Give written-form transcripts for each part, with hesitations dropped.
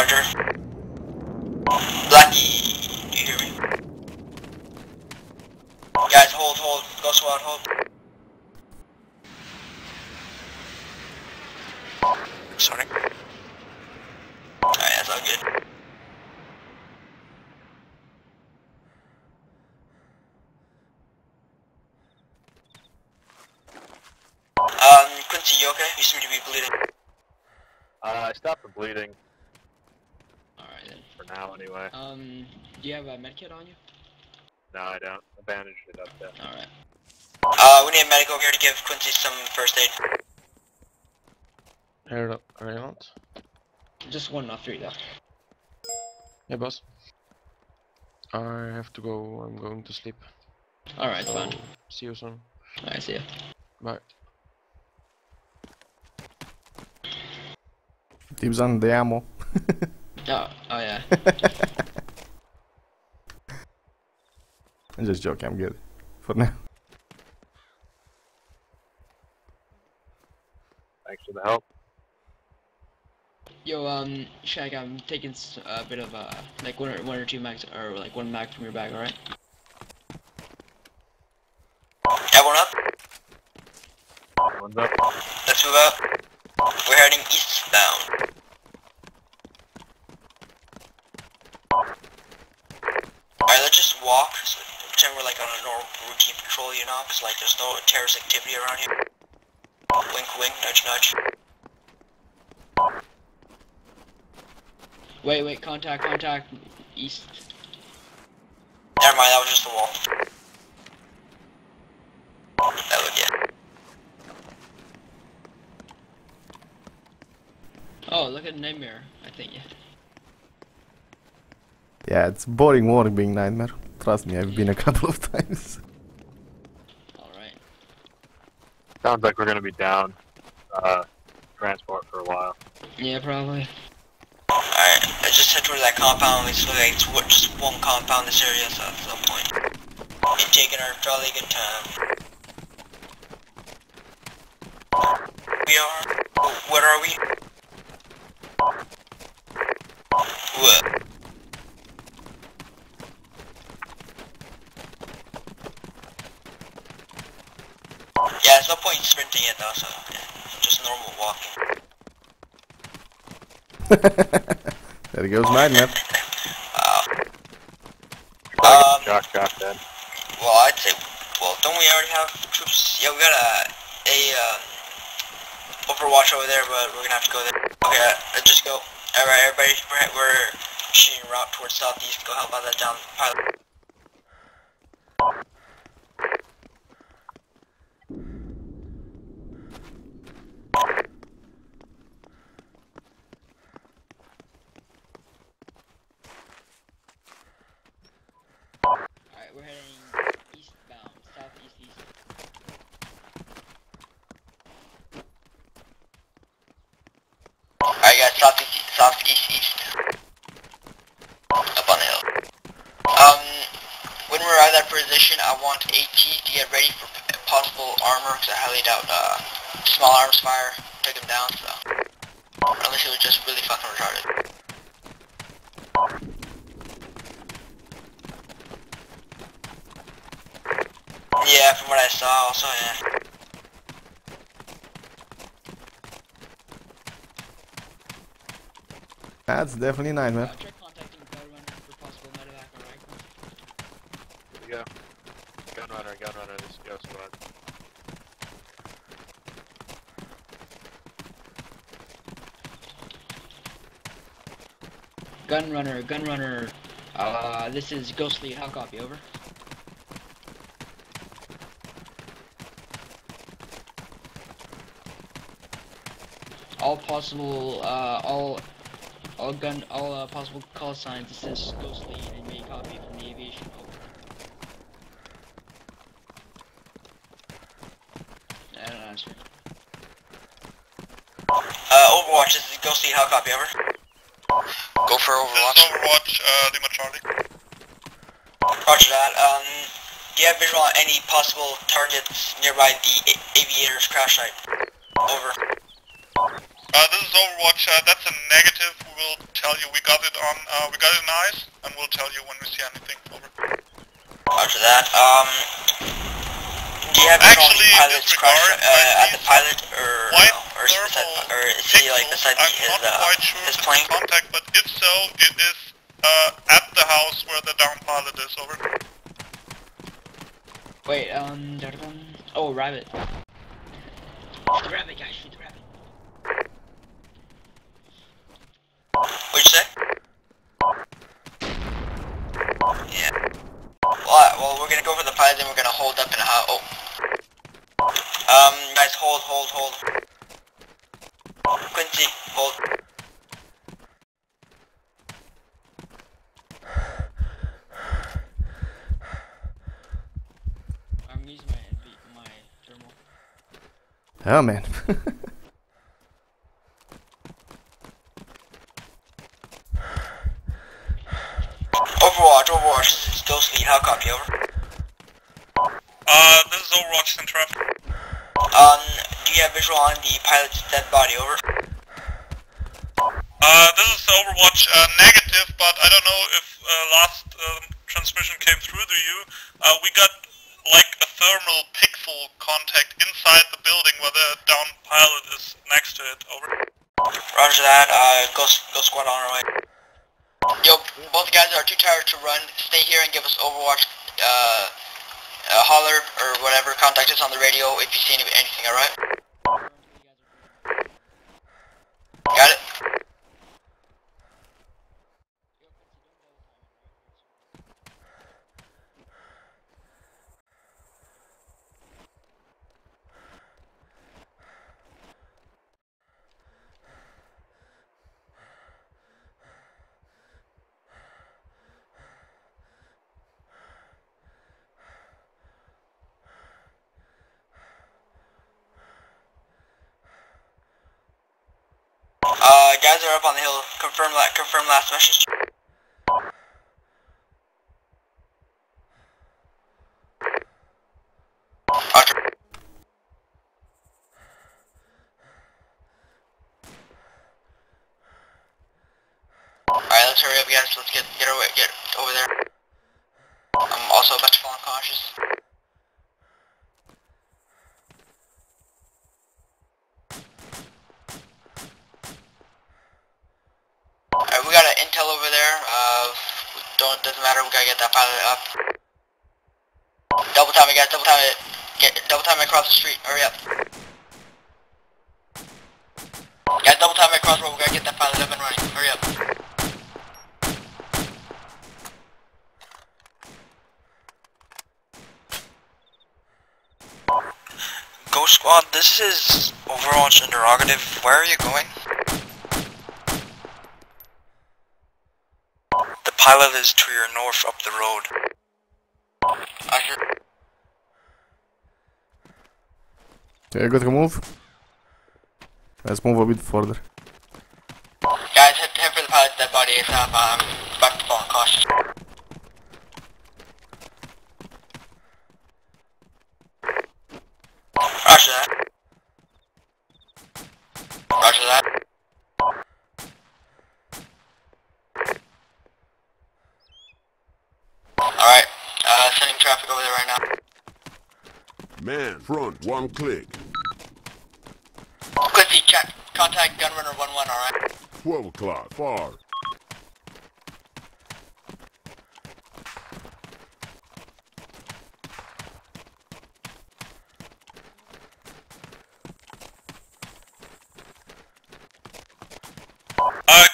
Roger. Blackie, do you hear me? Guys, hold. Ghost Squad, hold. Sorry. Alright, that's all good. Quincy, you okay? You seem to be bleeding. I stopped the bleeding. Alright then. For now, anyway. Do you have a medkit on you? No, I don't. I bandaged it up there. Alright. We need a medic over here to give Quincy some first aid. Heard up, around. Just one, not three, though. Yeah, boss. I have to go. I'm going to sleep. Alright, so fine. See you soon. Alright, see ya. Bye. Teams on the ammo. oh yeah. I'm just joking, I'm good. For now. Thanks for the help. Yo, Shaq, I'm taking a bit of, like one or two mags, or like one mag from your bag, alright? Everyone up? Everyone's up. Let's move out. We're heading eastbound. Alright, let's just walk, so pretend we're like on a normal routine patrol, you know, cause like there's no terrorist activity around here. Wink, nudge. Wait, contact, east. Never mind, that was just the wall. That would, yeah. Oh, look at Nightmare, I think, yeah. Yeah, it's boring work being Nightmare. Trust me, I've been a couple of times. Alright. Sounds like we're gonna be down transport for a while. Yeah, probably. Alright, let's just head towards that compound. It's like it's just one compound this area, so that's no point. We're taking our jolly good time. We are... What are we? What? Yeah, there's no point sprinting it though, so yeah, just normal walking. There goes Nightmare. Shock then. Well, I'd say, well, don't we already have troops? Yeah, we got a Overwatch over there, but we're gonna have to go there. Okay, let's just go. Alright, everybody, we're shooting route towards southeast. Go help out that down pilot. Alright, we're heading eastbound, southeast. Alright guys, southeast. Up on the hill. When we're at that position, I want AT to get ready for possible armor, because I highly doubt small arms fire took him down, so. Unless he was just really fucking retarded. Yeah, from what I saw also, yeah. That's definitely Nightmare. Check contacting Gunrunner for possible medevac, alright? Here we go. Gunrunner, this is Ghost Squad. Gunrunner, this is Ghost Lead, how copy, over? All possible, all possible call signs. This is Ghost Lead and may copy from the aviation. Over. I don't answer. Overwatch, this is Ghost Lead, how copy, over? Go for Overwatch. This is Overwatch, Lima Charlie. Roger that. Do you have visual on any possible targets nearby the aviator's crash site? Over. This is Overwatch. That's a negative. We will tell you. We got it in eyes, and we'll tell you when we see anything. Over. Roger that. Do you have actually on pilot's crush at the pilot, or is he like beside his plane? I'm not quite sure contact, but if so, it is at the house where the down pilot is. Over. Wait. Oh, rabbit. Shoot the rabbit, guys. Shoot the rabbit. What'd you say? Yeah. Well, we're gonna go for the pilot, then we're gonna hold up and oh. Guys, hold. Quincy, hold. I'm using my thermal. Oh man. Overwatch, still see how copy, over. This is Overwatch in traffic. Do you have visual on the pilot's dead body, over? This is Overwatch, negative, but I don't know if last transmission came through to you. We got like a thermal pixel contact inside the building where the down pilot is next to it, over. Roger that, Ghost Squad on our way. Yo, both guys are too tired to run. Stay here and give us Overwatch, holler or whatever. Contact us on the radio if you see anything, alright? Got it? Guys are up on the hill. Confirm last message. Roger. Alright, let's hurry up guys, let's get over there. I'm also about to fall unconscious. Over there, doesn't matter, we gotta get that pilot up. Double time it guys, double time it across the street, hurry up. Guys, double time it across the road, we gotta get that pilot up and running, hurry up. Ghost Squad, this is Overwatch interrogative, where are you going? Pilot is to your north up the road. Okay, good to move. Let's move a bit further. Guys, head for the pilot's dead body. I'm back to fall unconscious. Roger that. Roger that. Alright, sending traffic over there right now. Man, front, one click. Quincy, check. Contact Gunrunner 1-1, alright? 12 o'clock, far.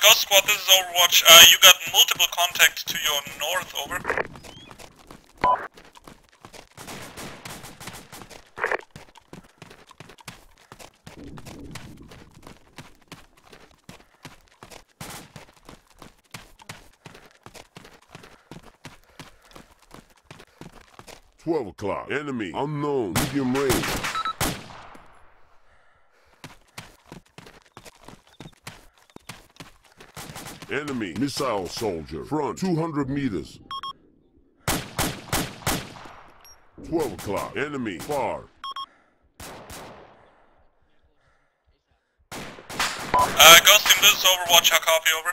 Ghost Squad, this is Overwatch. You got multiple contacts to your north, over. Enemy unknown, medium range. Enemy missile soldier, front 200 meters. 12 o'clock, enemy far. Ghost Team, this is Overwatch, how copy, over?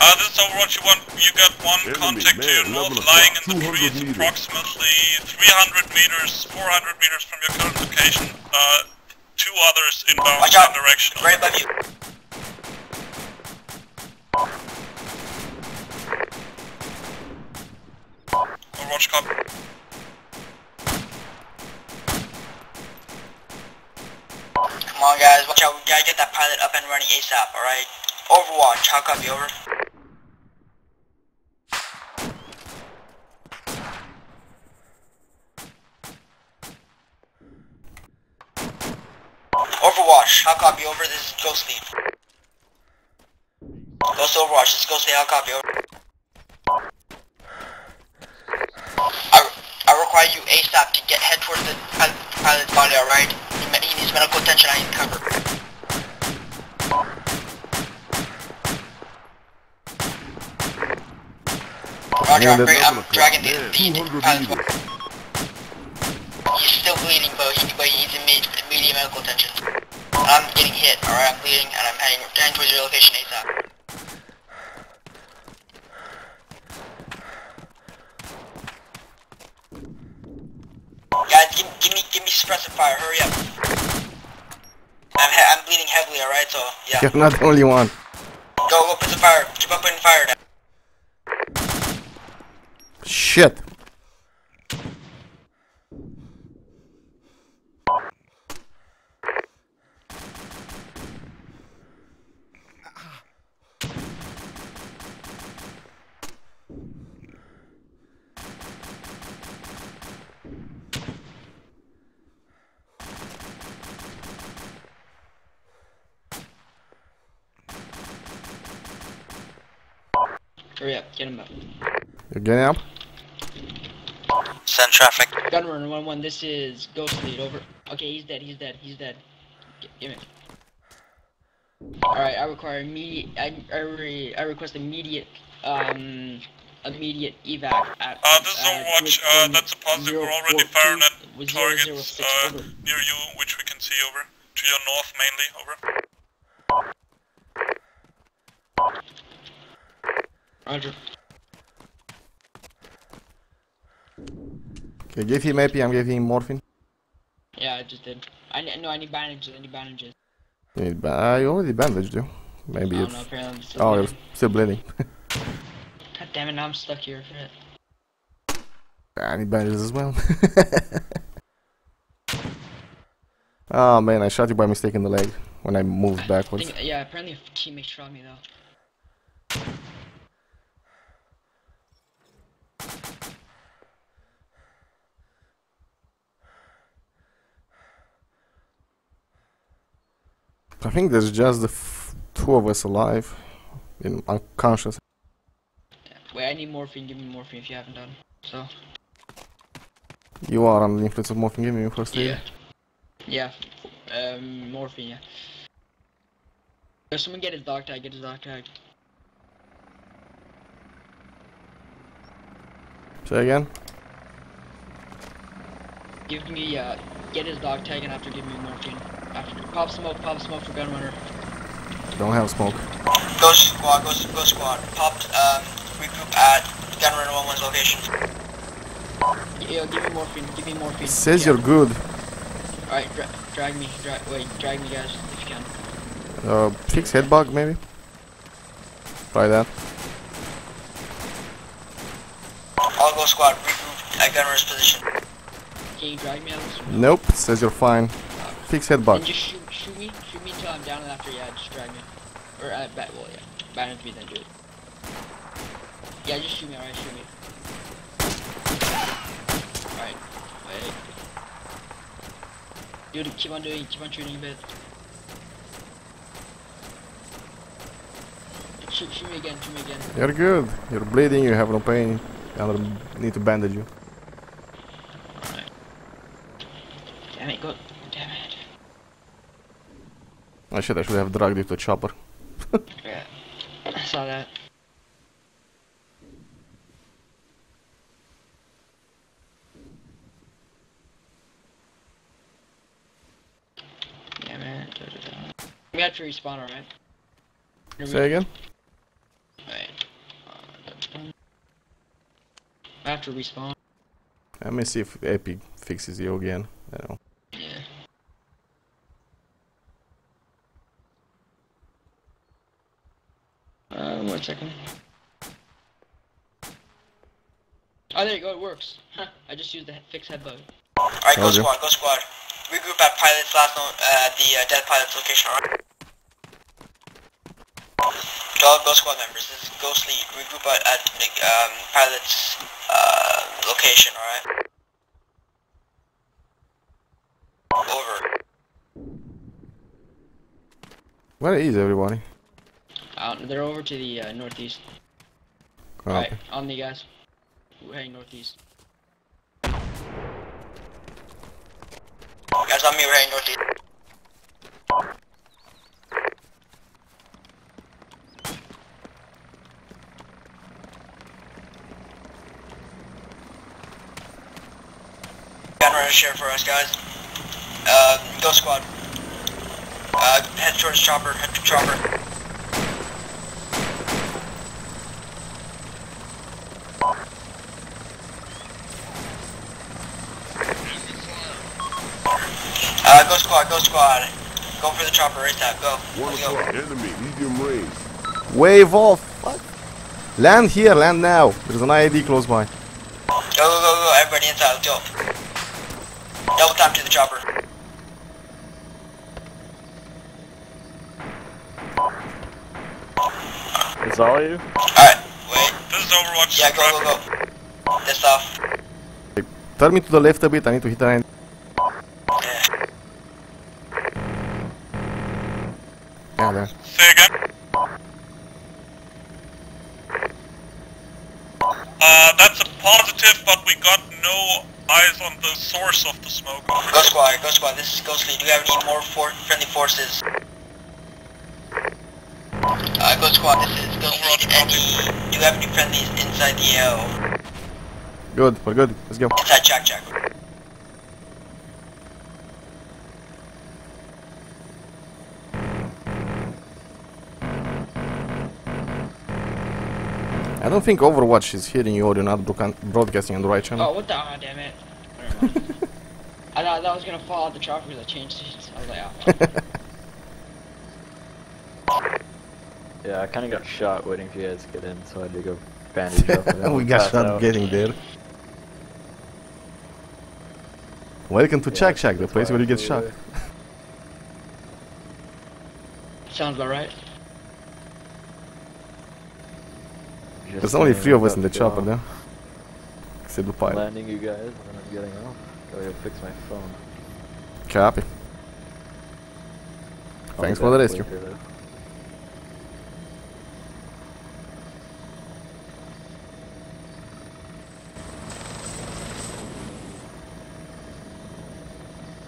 This is Overwatch, you got one contact to your north, lying in the trees, approximately 300 meters, 400 meters from your current location. Two others inbound, one directional. Great, love you. Overwatch, copy. Come on guys, watch out, we gotta get that pilot up and running ASAP, alright? Overwatch, how copy, over? Overwatch, how copy, over? This is Ghost Team. Ghost Overwatch, this is Ghost Team, how copy, over? Require you ASAP to get head towards the pilot's body, alright? He needs medical attention, I need cover. Roger, I'm dragging the pilot's body. He's still bleeding, but he needs immediate medical attention. I'm getting hit, alright? I'm bleeding and I'm heading towards your location ASAP. Guys, give me suppressive fire, hurry up. I'm bleeding heavily, alright, so, yeah. You're not the only one. Go put the fire, keep up putting fire now. Shit. Hurry up, get him up. You're getting up? Send traffic. Gunrunner 1-1, this is Ghost Lead, over. Okay, he's dead. Give him. Alright, I require immediate, I request immediate evac at, this is Overwatch, that's a positive, we're already firing at targets, near you, which we can see, over. To your north, mainly, over. Roger. Okay, give him AP, I'm giving him morphine. Yeah, I just did. I need bandages, You need I already bandaged you. Maybe it's... No, apparently I'm still bleeding. You're still bleeding. God damn it, now I'm stuck here for it. I need bandages as well. Oh man, I shot you by mistake in the leg when I moved backwards. Yeah, apparently a teammate shot me though. I think there's just the two of us alive, in unconscious. Wait, I need morphine, give me morphine if you haven't done, so... You are under the influence of morphine, give me your first aid. Yeah, morphine, yeah. If someone get his dog tag. Say again? Give me, get his dog tag and after give me morphine. Pop smoke for Gunrunner. Don't have smoke. Ghost Squad. Regroup at Gunrunner 1-1's location. Yo, give me morphine. Says you're good. Alright, drag me guys, if you can. Fix head bug maybe? Try that. All Ghost Squad, regroup at Gunrunner's position. Can you drag me out? Nope, says you're fine. Fix head bug. Just shoot me until I'm down and after, yeah, just drag me. Or, well, yeah, bandage me, then do it. Yeah, just shoot me, alright, shoot me. Alright, wait. Dude, keep on shooting a bit. Shoot me again. You're good, you're bleeding, you have no pain, I don't need to bandage you. Alright. Damn it, go. Oh shit, I should have dragged you to a chopper. Yeah, I saw that. have to respawn, alright? Say again? Alright. I have to respawn. Let me see if Epic fixes you again. I don't know. Yeah. One second. Oh, there you go, it works. Huh, I just used the fix head bug. Alright, go squad, go squad. Regroup at pilots last known at the dead pilot's location, alright? Go squad members, this is Ghost Lead. Regroup at pilot's location, alright? Over. Where is everybody? They're over to the northeast. Oh, alright, okay. On the guys. We're heading northeast. Guys, on me, we're heading northeast. Gun runner share for us, guys. Go squad. Head towards chopper, head to chopper. Go squad, go for the chopper right now, go. Let's go. Enemy, medium range. Wave off, what? Land here, land now. There's an IED close by. Go, go, go, go, everybody inside, let's go. Double time to the chopper. It's all you? Alright, wait. This is Overwatch. Yeah, go, go, go. This off. Hey, turn me to the left a bit, I need to hit an end. There. Say again? That's a positive, but we got no eyes on the source of the smoke. Go squad, this is Ghost Lead. Do you have any more friendly forces? Go squad, this is Ghost Lead. Do you have any friendlies inside the AO? Good, we're good. Let's go. Inside Jack Jack. I don't think Overwatch is hearing you or you're not broadcasting on the right channel. Oh, what the? Oh, damn it. I thought I was gonna fall out the chopper because I changed seats. I was like, oh. Yeah, I kinda got shot waiting for you guys to get in, so I had to go bandage up. And we got shot out. Getting there. Welcome to Shack Shack, the place where you get shot. Sounds about right. There's only 3 of us in the chopper now. Except the pilot. Landing you guys, and then I'm getting off. Gotta go fix my phone. Copy. Thanks for the rescue.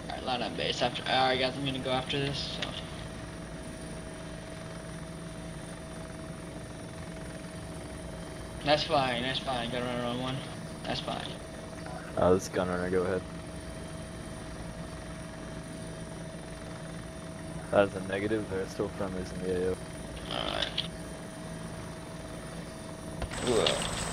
Alright, line up base. Alright guys, I'm gonna go after this, so. That's fine, gun runner on 1. That's fine. Oh, this gun runner, go ahead. That is a negative, there are still friendlies in the AO. Alright.